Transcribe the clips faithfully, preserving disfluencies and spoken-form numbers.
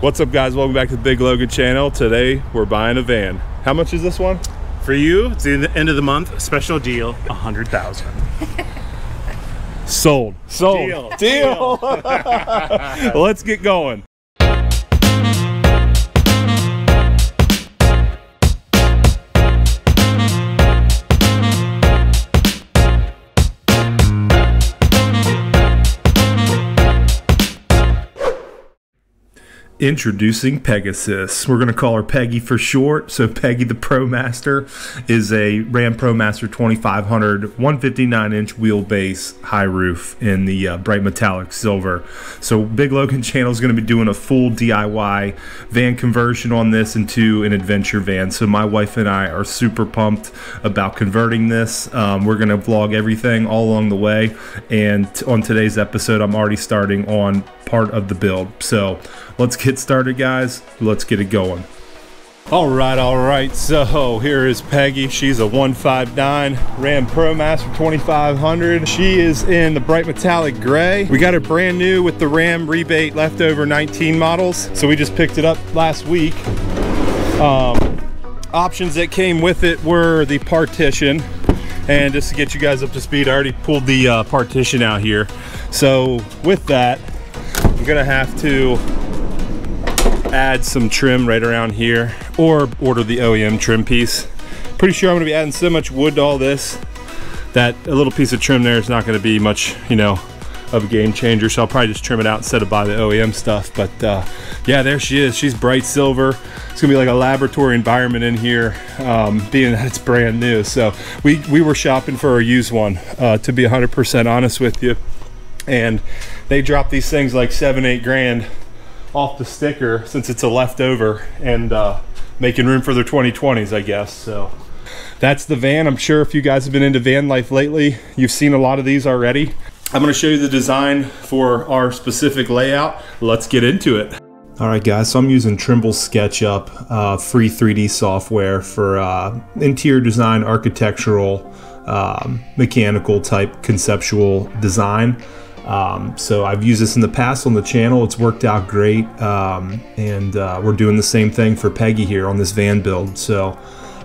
What's up, guys? Welcome back to the Big Logan Channel. Today we're buying a van. How much is this one? For you, it's the end of the month, special deal, a hundred thousand. Sold. Sold. Deal. Deal. Let's get going. Introducing Pegasus. We're going to call her Peggy for short. So Peggy the ProMaster is a Ram ProMaster twenty-five hundred one fifty-nine inch wheelbase high roof in the uh, bright metallic silver. So Big Logan Channel is going to be doing a full D I Y van conversion on this into an adventure van. So my wife and I are super pumped about converting this. Um, we're going to vlog everything all along the way. And on today's episode, I'm already starting on part of the build. So let's get started, guys. Let's get it going. All right, all right. So here is Peggy. She's a one fifty-nine Ram ProMaster twenty-five hundred. She is in the bright metallic gray. We got her brand new with the Ram rebate leftover nineteen models. So we just picked it up last week. Um, options that came with it were the partition. And just to get you guys up to speed, I already pulled the uh, partition out here. So with that, I'm gonna have to add some trim right around here or order the O E M trim piece. Pretty sure I'm gonna be adding so much wood to all this that a little piece of trim there is not gonna be much, you know, of a game changer. So I'll probably just trim it out instead of buy the O E M stuff. But uh, yeah, there she is. She's bright silver. It's gonna be like a laboratory environment in here, um, being that it's brand new. So we, we were shopping for a used one, uh, to be one hundred percent honest with you. And they drop these things like seven, eight grand off the sticker since it's a leftover and uh, making room for their twenty twenties, I guess. So that's the van. I'm sure if you guys have been into van life lately, you've seen a lot of these already. I'm gonna show you the design for our specific layout. Let's get into it. All right, guys, so I'm using Trimble SketchUp, uh, free three D software for uh, interior design, architectural, um, mechanical type conceptual design. Um, so I've used this in the past on the channel. It's worked out great, um, and uh, we're doing the same thing for Peggy here on this van build. So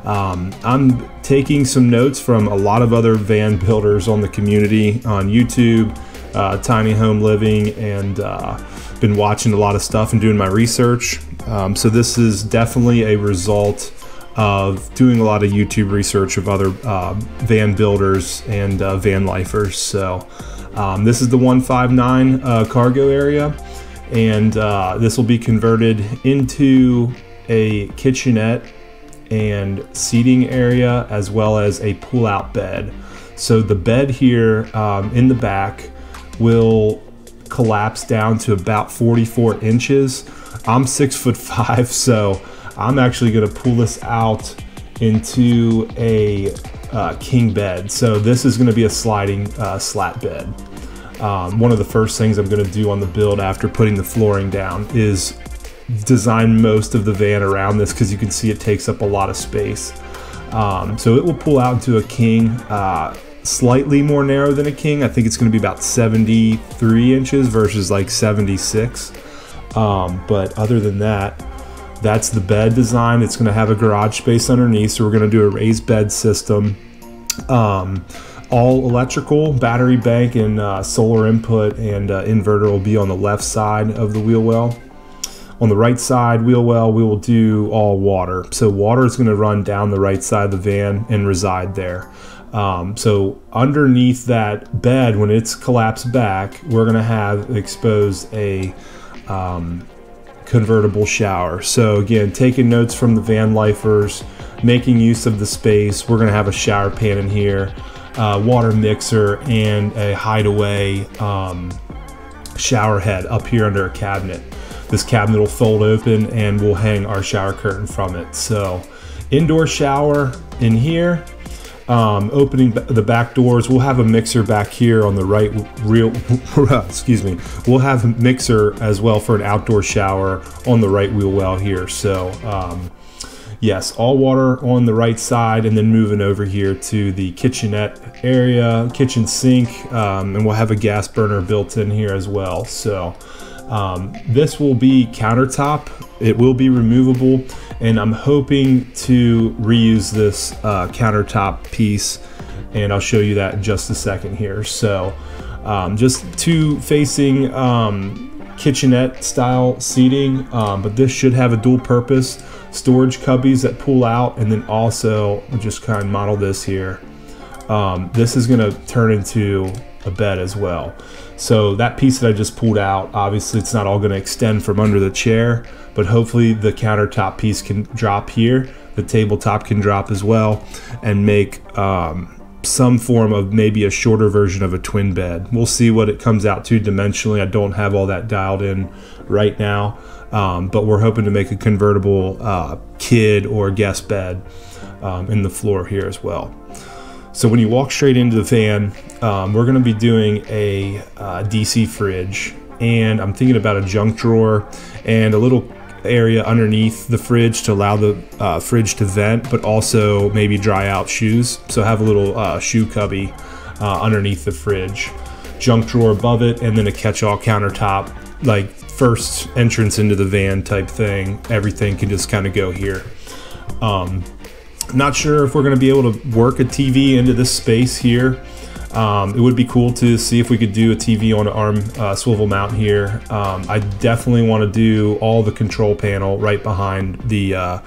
um, I'm taking some notes from a lot of other van builders on the community on YouTube, uh, Tiny Home Living, and uh, been watching a lot of stuff and doing my research. Um, so this is definitely a result of doing a lot of YouTube research of other uh, van builders and uh, van lifers. So Um, this is the one fifty-nine uh, cargo area, and uh, this will be converted into a kitchenette and seating area, as well as a pull-out bed. So the bed here um, in the back will collapse down to about forty-four inches. I'm six foot five, so I'm actually gonna pull this out into a uh, king bed. So this is going to be a sliding uh, slat bed. Um, one of the first things I'm going to do on the build after putting the flooring down is design most of the van around this, because you can see it takes up a lot of space. Um, so it will pull out into a king, uh, slightly more narrow than a king. I think it's going to be about seventy-three inches versus like seventy-six. Um, but other than that, that's the bed design. It's going to have a garage space underneath, so we're going to do a raised bed system. Um, all electrical, battery bank, and uh, solar input and uh, inverter will be on the left side of the wheel well. On the right side wheel well, we will do all water. So water is going to run down the right side of the van and reside there. Um, so underneath that bed, when it's collapsed back, we're going to have exposed a um, convertible shower. So again, taking notes from the van lifers, making use of the space. We're going to have a shower pan in here, uh, water mixer, and a hideaway um, shower head up here under a cabinet. This cabinet will fold open and we'll hang our shower curtain from it. So indoor shower in here. Um, opening the back doors, we'll have a mixer back here on the right real excuse me we'll have a mixer as well for an outdoor shower on the right wheel well here. So um, yes, all water on the right side, and then moving over here to the kitchenette area, kitchen sink, um, and we'll have a gas burner built in here as well. So Um, this will be countertop. It will be removable, and I'm hoping to reuse this uh, countertop piece, and I'll show you that in just a second here. So um, just two facing um, kitchenette style seating, um, but this should have a dual purpose storage cubbies that pull out, and then also just kind of model this here. Um, this is going to turn into a bed as well. So that piece that I just pulled out, obviously it's not all going to extend from under the chair, but hopefully the countertop piece can drop here, the tabletop can drop as well, and make um, some form of maybe a shorter version of a twin bed. We'll see what it comes out to dimensionally. I don't have all that dialed in right now, um, but we're hoping to make a convertible uh, kid or guest bed um, in the floor here as well. So when you walk straight into the fan, um, we're gonna be doing a uh, D C fridge, and I'm thinking about a junk drawer and a little area underneath the fridge to allow the uh, fridge to vent, but also maybe dry out shoes. So have a little uh, shoe cubby uh, underneath the fridge, junk drawer above it, and then a catch-all countertop, like first entrance into the van type thing. Everything can just kind of go here. Um, not sure if we're going to be able to work a T V into this space here. Um, it would be cool to see if we could do a T V on an arm uh, swivel mount here. Um, I definitely want to do all the control panel right behind the uh,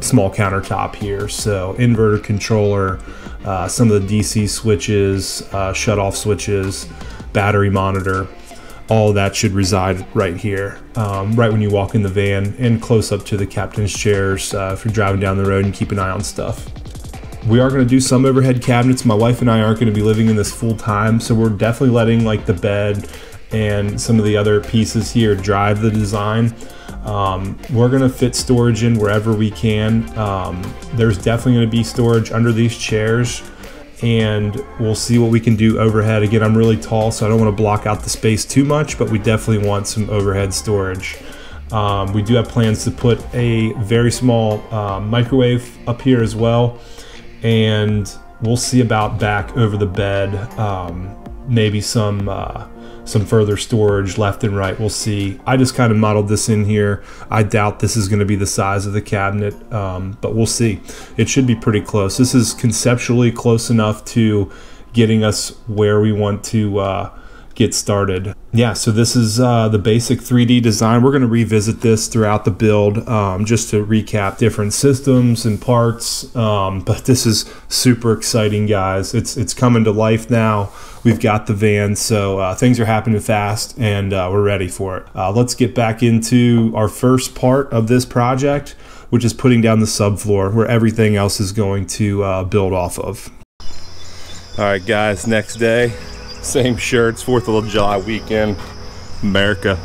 small countertop here. So inverter controller, uh, some of the D C switches, uh, shutoff switches, battery monitor, all that should reside right here, um, right when you walk in the van and close up to the captain's chairs uh, if you're driving down the road and keep an eye on stuff. We are going to do some overhead cabinets. My wife and I aren't going to be living in this full time, so we're definitely letting like the bed and some of the other pieces here drive the design. Um, we're going to fit storage in wherever we can. Um, there's definitely going to be storage under these chairs, and we'll see what we can do overhead. Again, I'm really tall, so I don't want to block out the space too much, but we definitely want some overhead storage. Um, we do have plans to put a very small uh, microwave up here as well. And we'll see about back over the bed, um, maybe some uh, some further storage left and right. We'll see. I just kind of modeled this in here. I doubt this is going to be the size of the cabinet, um, but we'll see. It should be pretty close. This is conceptually close enough to getting us where we want to uh, get started. Yeah, so this is uh, the basic three D design. We're going to revisit this throughout the build, um, just to recap different systems and parts, um, but this is super exciting, guys. It's it's coming to life now. We've got the van, so uh, things are happening fast, and uh, we're ready for it. Uh, let's get back into our first part of this project, which is putting down the subfloor, where everything else is going to uh, build off of. All right, guys, next day. Same shirts, fourth of July weekend, America.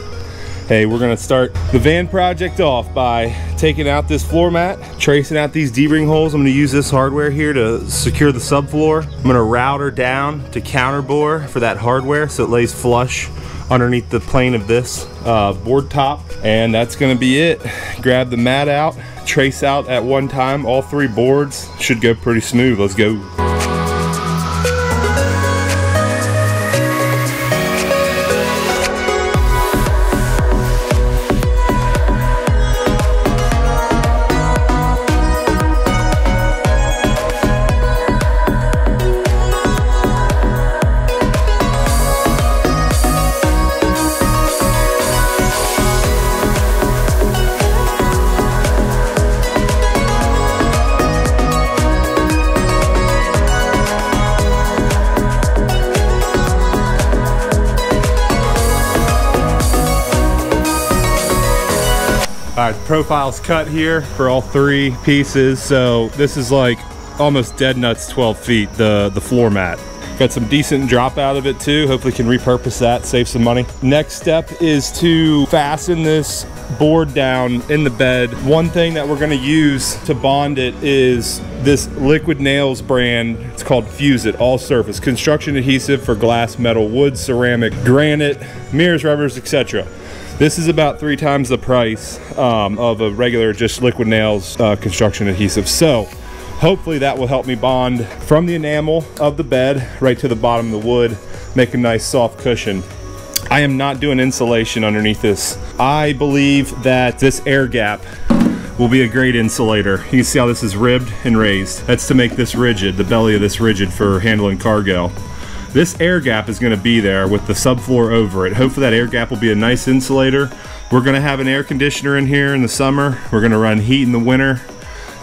Hey, we're gonna start the van project off by taking out this floor mat, tracing out these D-ring holes. I'm gonna use this hardware here to secure the subfloor. I'm gonna router down to counterbore for that hardware so it lays flush underneath the plane of this uh, board top. And that's gonna be it. Grab the mat out, trace out at one time, all three boards. Should go pretty smooth, let's go. All right, profile's cut here for all three pieces. So this is like almost dead nuts twelve feet, the, the floor mat. Got some decent drop out of it too. Hopefully can repurpose that, save some money. Next step is to fasten this board down in the bed. One thing that we're gonna use to bond it is this Liquid Nails brand. It's called Fuse It, all surface construction adhesive for glass, metal, wood, ceramic, granite, mirrors, rubbers, et cetera. This is about three times the price um, of a regular just Liquid Nails uh, construction adhesive. So hopefully that will help me bond from the enamel of the bed right to the bottom of the wood, make a nice soft cushion. I am not doing insulation underneath this. I believe that this air gap will be a great insulator. You can see how this is ribbed and raised. That's to make this rigid, the belly of this rigid for handling cargo. This air gap is gonna be there with the subfloor over it. Hopefully that air gap will be a nice insulator. We're gonna have an air conditioner in here in the summer. We're gonna run heat in the winter.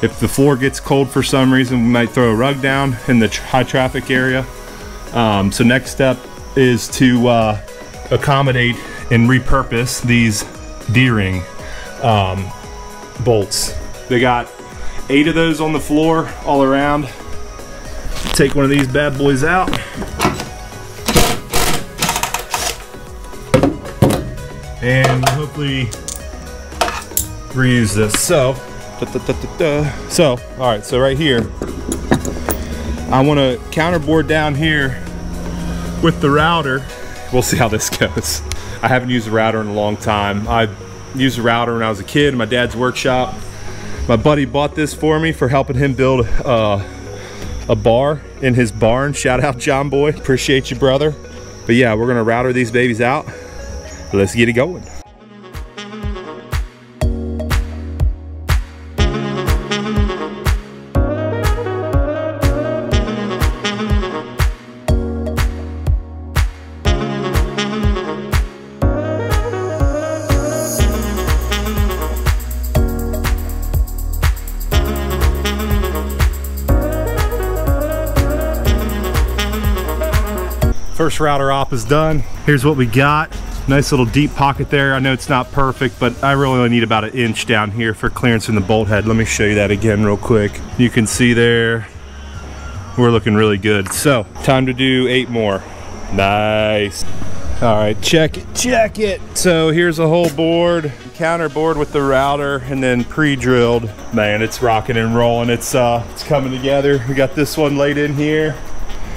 If the floor gets cold for some reason, we might throw a rug down in the high traffic area. Um, so next step is to uh, accommodate and repurpose these D-ring um, bolts. They got eight of those on the floor all around. Take one of these bad boys out. And we'll hopefully reuse this. So, da, da, da, da, da. so all right. So right here, I want to counterboard down here with the router. We'll see how this goes. I haven't used a router in a long time. I used a router when I was a kid in my dad's workshop. My buddy bought this for me for helping him build uh, a bar in his barn. Shout out, John Boy. Appreciate you, brother. But yeah, we're gonna router these babies out. Let's get it going. First router op is done. Here's what we got. Nice little deep pocket there. I know it's not perfect, but I really only need about an inch down here for clearance in the bolt head. Let me show you that again real quick. You can see there, we're looking really good. So, time to do eight more. Nice. All right, check it, check it. So here's a whole board, counter board with the router and then pre-drilled. Man, it's rocking and rolling. It's, uh, it's coming together. We got this one laid in here,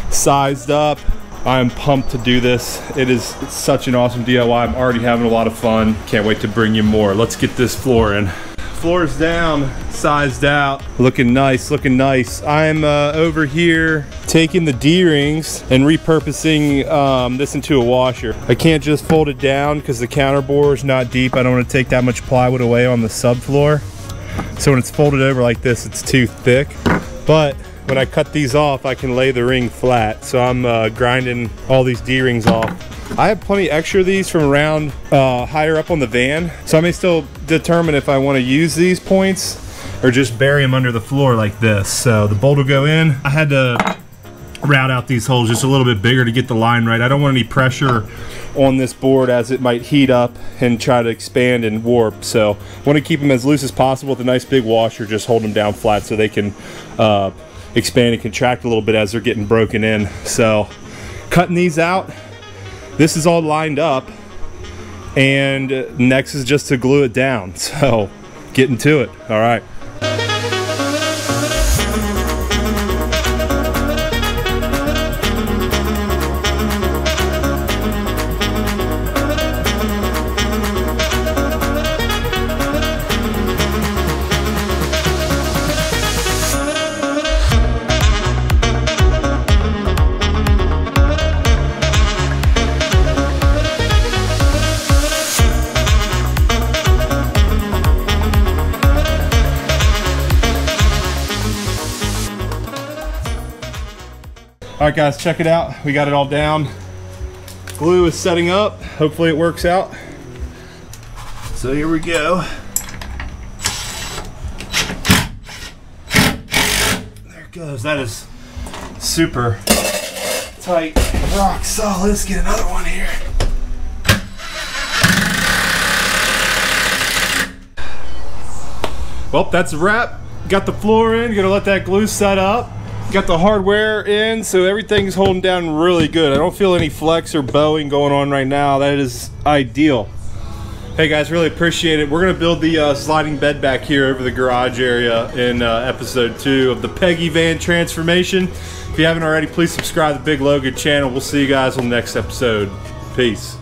sized up. I am pumped to do this. It is it's such an awesome D I Y. I'm already having a lot of fun. Can't wait to bring you more. Let's get this floor in. Floor's down, sized out. Looking nice, looking nice. I'm uh, over here taking the D-rings and repurposing um, this into a washer. I can't just fold it down because the counterbore is not deep. I don't want to take that much plywood away on the subfloor. So when it's folded over like this, it's too thick. But when I cut these off, I can lay the ring flat. So I'm uh, grinding all these D-rings off. I have plenty extra of these from around uh, higher up on the van. So I may still determine if I want to use these points or just bury them under the floor like this. So the bolt will go in. I had to route out these holes just a little bit bigger to get the line right. I don't want any pressure on this board as it might heat up and try to expand and warp. So I want to keep them as loose as possible with a nice big washer, just hold them down flat so they can uh, expand and contract a little bit as they're getting broken in. So cutting these out, this is all lined up, and next is just to glue it down. So getting to it. All right. All right, guys, check it out. We got it all down. Glue is setting up. Hopefully it works out. So here we go. There it goes. That is super tight, rock solid. Let's get another one here. Well, that's a wrap. Got the floor in. Gonna let that glue set up. Got the hardware in, so everything's holding down really good. I don't feel any flex or bowing going on right now. That is ideal. Hey guys, really appreciate it. We're gonna build the uh, sliding bed back here over the garage area in uh, episode two of the Peggy van transformation. If you haven't already, please subscribe to the Big Logan channel. We'll see you guys on the next episode. Peace.